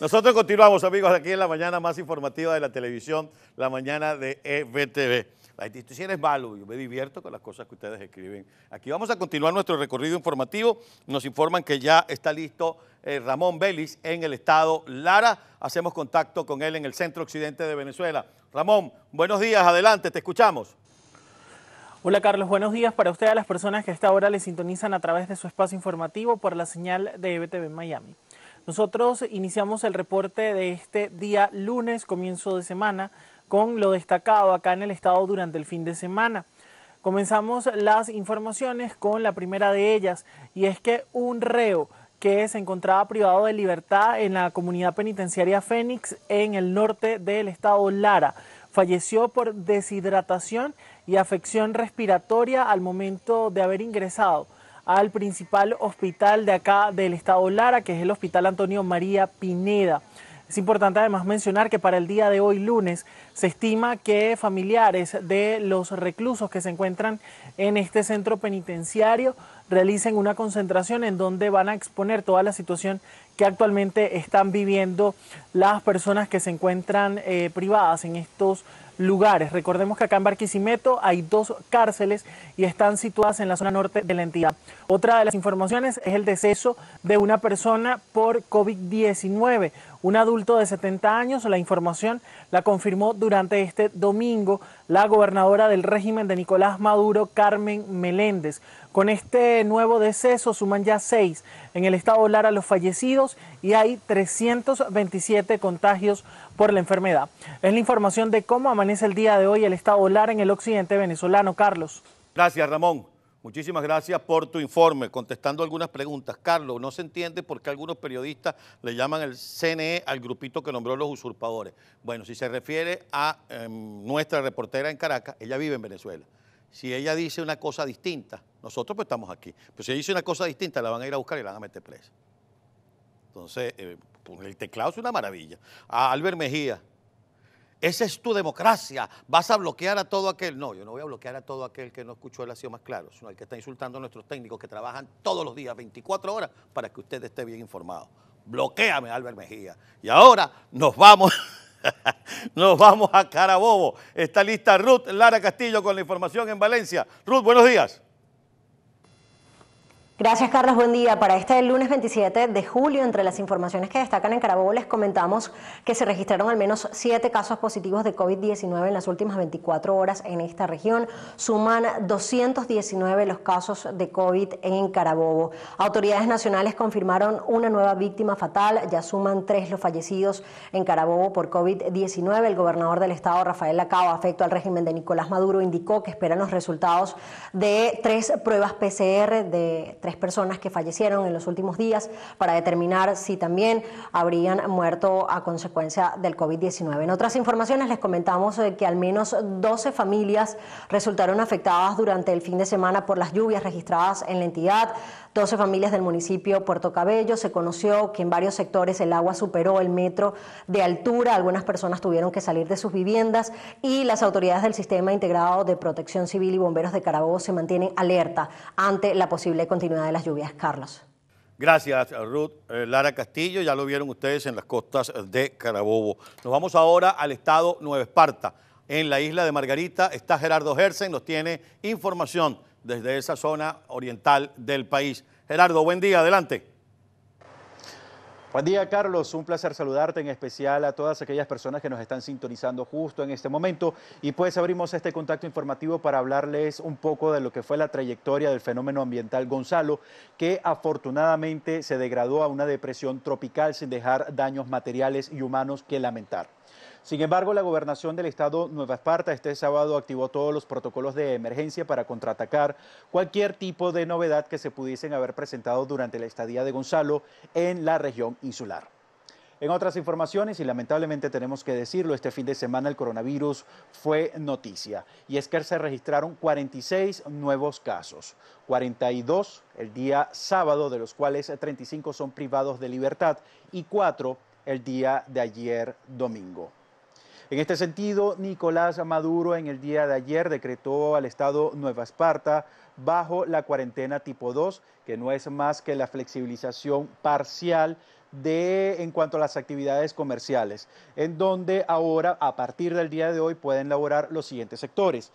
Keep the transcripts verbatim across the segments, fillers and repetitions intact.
Nosotros continuamos, amigos, aquí en la mañana más informativa de la televisión, la mañana de E V T V. La institución es malo, yo me divierto con las cosas que ustedes escriben. Aquí vamos a continuar nuestro recorrido informativo. Nos informan que ya está listo eh, Ramón Vélez en el estado Lara. Hacemos contacto con él en el centro occidente de Venezuela. Ramón, buenos días, adelante, te escuchamos. Hola Carlos, buenos días para usted, a las personas que a esta hora le sintonizan a través de su espacio informativo por la señal de E V T V Miami. Nosotros iniciamos el reporte de este día lunes, comienzo de semana, con lo destacado acá en el estado durante el fin de semana. Comenzamos las informaciones con la primera de ellas, y es que un reo que se encontraba privado de libertad en la comunidad penitenciaria Fénix, en el norte del estado Lara, falleció por deshidratación y afección respiratoria al momento de haber ingresado al principal hospital de acá del estado Lara, que es el Hospital Antonio María Pineda. Es importante además mencionar que para el día de hoy, lunes, se estima que familiares de los reclusos que se encuentran en este centro penitenciario realicen una concentración en donde van a exponer toda la situación que actualmente están viviendo las personas que se encuentran eh, privadas en estos lugares. Recordemos que acá en Barquisimeto hay dos cárceles y están situadas en la zona norte de la entidad. Otra de las informaciones es el deceso de una persona por COVID diecinueve. Un adulto de setenta años, la información la confirmó durante este domingo la gobernadora del régimen de Nicolás Maduro, Carmen Meléndez. Con este nuevo deceso suman ya seis en el estado Lara los fallecidos y hay trescientos veintisiete contagios por la enfermedad. Es la información de cómo amanece el día de hoy el estado Lara en el occidente venezolano, Carlos. Gracias, Ramón. Muchísimas gracias por tu informe, contestando algunas preguntas. Carlos, no se entiende por qué algunos periodistas le llaman el C N E al grupito que nombró los usurpadores. Bueno, si se refiere a eh, nuestra reportera en Caracas, ella vive en Venezuela. Si ella dice una cosa distinta, nosotros pues estamos aquí, pero si ella dice una cosa distinta, la van a ir a buscar y la van a meter presa. Entonces, eh, pues el teclado es una maravilla. A Álvaro Mejía, esa es tu democracia, vas a bloquear a todo aquel. No, yo no voy a bloquear a todo aquel que no escuchó el ha sido más claro, sino al que está insultando a nuestros técnicos que trabajan todos los días, veinticuatro horas, para que usted esté bien informado. Bloquéame, Álvaro Mejía. Y ahora nos vamos, nos vamos a Carabobo. Está lista Ruth Lara Castillo con la información en Valencia. Ruth, buenos días. Gracias, Carlos. Buen día. Para este lunes veintisiete de julio, entre las informaciones que destacan en Carabobo, les comentamos que se registraron al menos siete casos positivos de COVID diecinueve en las últimas veinticuatro horas en esta región. Suman doscientos diecinueve los casos de COVID en Carabobo. Autoridades nacionales confirmaron una nueva víctima fatal. Ya suman tres los fallecidos en Carabobo por COVID diecinueve. El gobernador del estado, Rafael Lacava, afecto al régimen de Nicolás Maduro, indicó que esperan los resultados de tres pruebas P C R de tres personas que fallecieron en los últimos días para determinar si también habrían muerto a consecuencia del COVID diecinueve. En otras informaciones les comentamos que al menos doce familias resultaron afectadas durante el fin de semana por las lluvias registradas en la entidad. doce familias del municipio Puerto Cabello. Se conoció que en varios sectores el agua superó el metro de altura. Algunas personas tuvieron que salir de sus viviendas y las autoridades del Sistema Integrado de Protección Civil y Bomberos de Carabobo se mantienen alerta ante la posible continuidad de las lluvias. Carlos. Gracias, Ruth Lara Castillo. Ya lo vieron ustedes en las costas de Carabobo. Nos vamos ahora al estado Nueva Esparta. En la isla de Margarita está Gerardo Gersen, nos tiene información desde esa zona oriental del país. Gerardo, buen día, adelante. Buen día, Carlos, un placer saludarte, en especial a todas aquellas personas que nos están sintonizando justo en este momento, y pues abrimos este contacto informativo para hablarles un poco de lo que fue la trayectoria del fenómeno ambiental Gonzalo, que afortunadamente se degradó a una depresión tropical sin dejar daños materiales y humanos que lamentar. Sin embargo, la gobernación del estado Nueva Esparta este sábado activó todos los protocolos de emergencia para contraatacar cualquier tipo de novedad que se pudiesen haber presentado durante la estadía de Gonzalo en la región insular. En otras informaciones, y lamentablemente tenemos que decirlo, este fin de semana el coronavirus fue noticia. Y es que se registraron cuarenta y seis nuevos casos, cuarenta y dos el día sábado, de los cuales treinta y cinco son privados de libertad y cuatro el día de ayer domingo. En este sentido, Nicolás Maduro en el día de ayer decretó al estado Nueva Esparta bajo la cuarentena tipo dos, que no es más que la flexibilización parcial de, en cuanto a las actividades comerciales, en donde ahora, a partir del día de hoy, pueden laborar los siguientes sectores.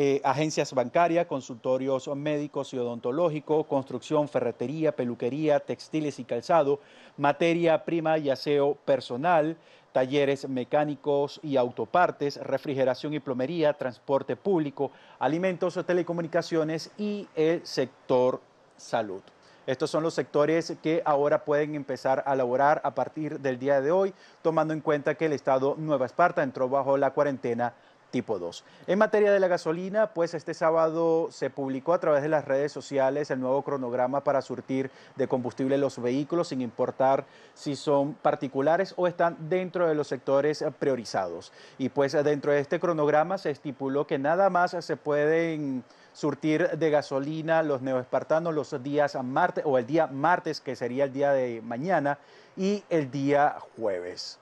Eh, agencias bancarias, consultorios médicos y odontológicos, construcción, ferretería, peluquería, textiles y calzado, materia prima y aseo personal, talleres mecánicos y autopartes, refrigeración y plomería, transporte público, alimentos o telecomunicaciones y el sector salud. Estos son los sectores que ahora pueden empezar a laborar a partir del día de hoy, tomando en cuenta que el estado Nueva Esparta entró bajo la cuarentena tipo dos. En materia de la gasolina, pues este sábado se publicó a través de las redes sociales el nuevo cronograma para surtir de combustible los vehículos, sin importar si son particulares o están dentro de los sectores priorizados. Y pues dentro de este cronograma se estipuló que nada más se pueden surtir de gasolina los neoespartanos los días martes, o el día martes, que sería el día de mañana, y el día jueves.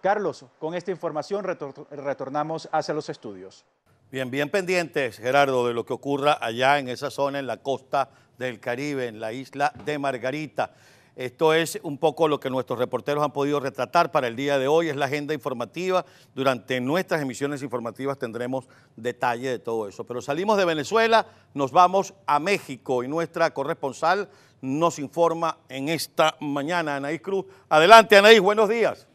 Carlos, con esta información retor- retornamos hacia los estudios. Bien, bien pendientes, Gerardo, de lo que ocurra allá en esa zona, en la costa del Caribe, en la isla de Margarita. Esto es un poco lo que nuestros reporteros han podido retratar para el día de hoy. Es la agenda informativa. Durante nuestras emisiones informativas tendremos detalle de todo eso. Pero salimos de Venezuela, nos vamos a México y nuestra corresponsal nos informa en esta mañana, Anaís Cruz. Adelante, Anaís, buenos días.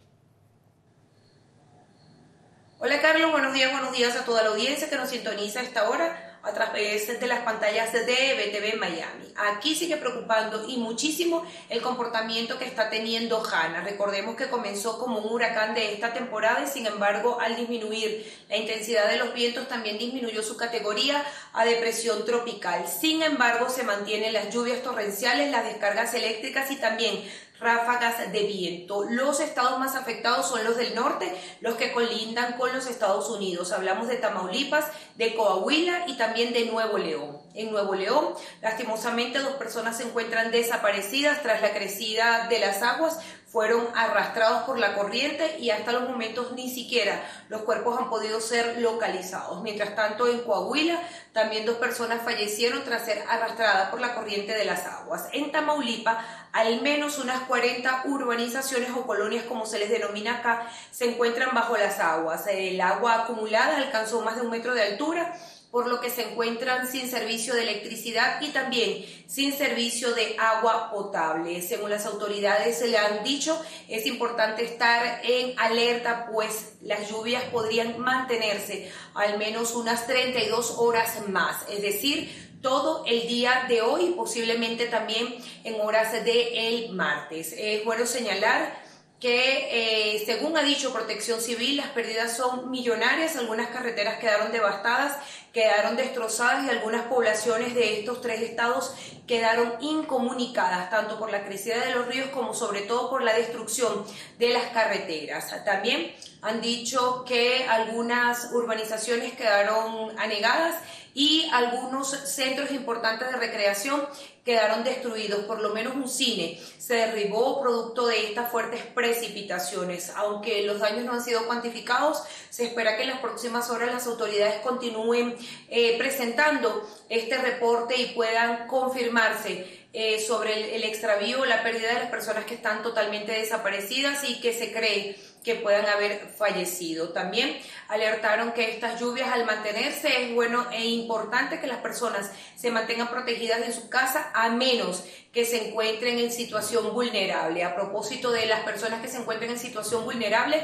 Hola Carlos, buenos días, buenos días a toda la audiencia que nos sintoniza a esta hora a través de las pantallas de E V T V Miami. Aquí sigue preocupando y muchísimo el comportamiento que está teniendo Hannah. Recordemos que comenzó como un huracán de esta temporada y sin embargo al disminuir la intensidad de los vientos también disminuyó su categoría a depresión tropical. Sin embargo se mantienen las lluvias torrenciales, las descargas eléctricas y también ráfagas de viento. Los estados más afectados son los del norte, los que colindan con los Estados Unidos. Hablamos de Tamaulipas, de Coahuila y también de Nuevo León. En Nuevo León, lastimosamente, dos personas se encuentran desaparecidas tras la crecida de las aguas. Fueron arrastrados por la corriente y hasta los momentos ni siquiera los cuerpos han podido ser localizados. Mientras tanto, en Coahuila también dos personas fallecieron tras ser arrastradas por la corriente de las aguas. En Tamaulipas, al menos unas cuarenta urbanizaciones o colonias, como se les denomina acá, se encuentran bajo las aguas. El agua acumulada alcanzó más de un metro de altura, por lo que se encuentran sin servicio de electricidad y también sin servicio de agua potable. Según las autoridades se le han dicho, es importante estar en alerta, pues las lluvias podrían mantenerse al menos unas treinta y dos horas más, es decir, todo el día de hoy y posiblemente también en horas del martes. Es bueno señalar que eh, según ha dicho Protección Civil, las pérdidas son millonarias, algunas carreteras quedaron devastadas, quedaron destrozadas y algunas poblaciones de estos tres estados quedaron incomunicadas, tanto por la crecida de los ríos como sobre todo por la destrucción de las carreteras. También han dicho que algunas urbanizaciones quedaron anegadas y algunos centros importantes de recreación quedaron destruidos, por lo menos un cine se derribó producto de estas fuertes precipitaciones. Aunque los daños no han sido cuantificados, se espera que en las próximas horas las autoridades continúen eh, presentando este reporte y puedan confirmarse eh, sobre el, el extravío, la pérdida de las personas que están totalmente desaparecidas y que se cree que puedan haber fallecido. También alertaron que estas lluvias, al mantenerse, es bueno e importante que las personas se mantengan protegidas en su casa a menos que se encuentren en situación vulnerable. A propósito de las personas que se encuentren en situación vulnerable,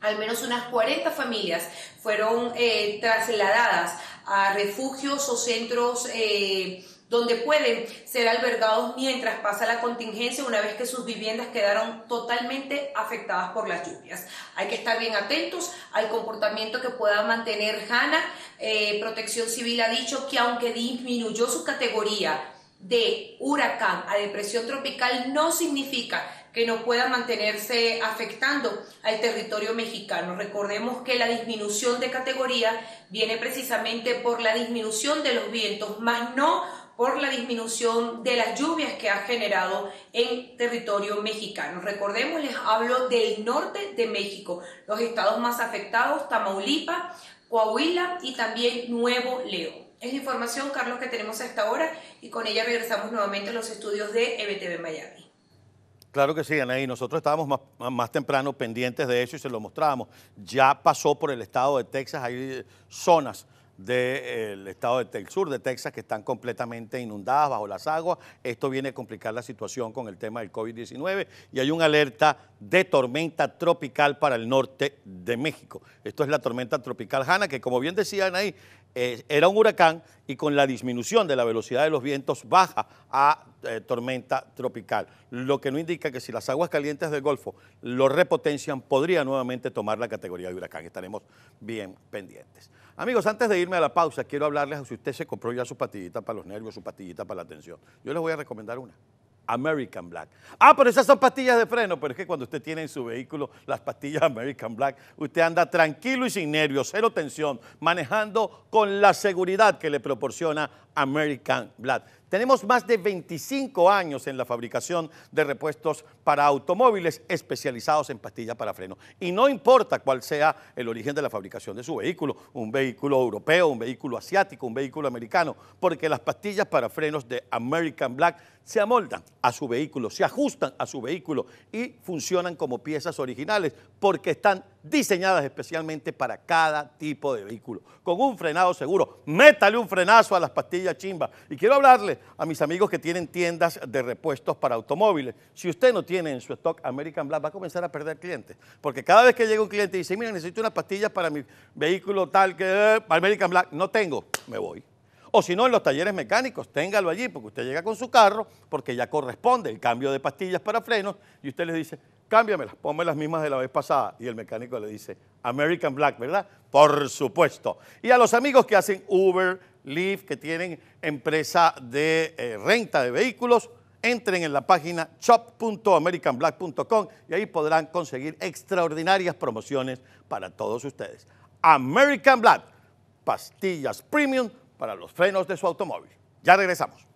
al menos unas cuarenta familias fueron eh, trasladadas a refugios o centros eh, donde pueden ser albergados mientras pasa la contingencia, una vez que sus viviendas quedaron totalmente afectadas por las lluvias. Hay que estar bien atentos al comportamiento que pueda mantener HANA. Eh, Protección Civil ha dicho que aunque disminuyó su categoría de huracán a depresión tropical, no significa que no pueda mantenerse afectando al territorio mexicano. Recordemos que la disminución de categoría viene precisamente por la disminución de los vientos, más no por la disminución de las lluvias que ha generado en territorio mexicano. Recordemos, les hablo del norte de México, los estados más afectados, Tamaulipas, Coahuila y también Nuevo León. Es la información, Carlos, que tenemos hasta ahora y con ella regresamos nuevamente a los estudios de E V T V Miami. Claro que sí, Anaí. Nosotros estábamos más, más temprano pendientes de eso y se lo mostrábamos. Ya pasó por el estado de Texas, hay zonas del estado de, del sur de Texas que están completamente inundadas bajo las aguas. Esto viene a complicar la situación con el tema del COVID diecinueve y hay una alerta de tormenta tropical para el norte de México. Esto es la tormenta tropical Hannah, que como bien decían ahí, eh, era un huracán y con la disminución de la velocidad de los vientos baja a eh, tormenta tropical, lo que no indica que si las aguas calientes del Golfo lo repotencian, podría nuevamente tomar la categoría de huracán. Estaremos bien pendientes. Amigos, antes de irme a la pausa, quiero hablarles, si usted se compró ya su pastillita para los nervios, su pastillita para la tensión, yo les voy a recomendar una, American Black. Ah, pero esas son pastillas de freno, pero es que cuando usted tiene en su vehículo las pastillas American Black, usted anda tranquilo y sin nervios, cero tensión, manejando con la seguridad que le proporciona American Black. Tenemos más de veinticinco años en la fabricación de repuestos para automóviles especializados en pastillas para freno. Y no importa cuál sea el origen de la fabricación de su vehículo, un vehículo europeo, un vehículo asiático, un vehículo americano, porque las pastillas para frenos de American Black se amoldan a su vehículo, se ajustan a su vehículo y funcionan como piezas originales porque están diseñadas especialmente para cada tipo de vehículo. Con un frenado seguro, métale un frenazo a las pastillas chimba. Y quiero hablarle a mis amigos que tienen tiendas de repuestos para automóviles. Si usted no tiene en su stock American Black, va a comenzar a perder clientes. Porque cada vez que llega un cliente y dice, mira, necesito unas pastillas para mi vehículo tal que American Black, no tengo, me voy. O si no, en los talleres mecánicos, téngalo allí, porque usted llega con su carro, porque ya corresponde el cambio de pastillas para frenos, y usted les dice, cámbiamelas, ponme las mismas de la vez pasada. Y el mecánico le dice, American Black, ¿verdad? Por supuesto. Y a los amigos que hacen Uber, Lyft, que tienen empresa de eh, renta de vehículos, entren en la página shop punto american black punto com y ahí podrán conseguir extraordinarias promociones para todos ustedes. American Black, pastillas premium para los frenos de su automóvil. Ya regresamos.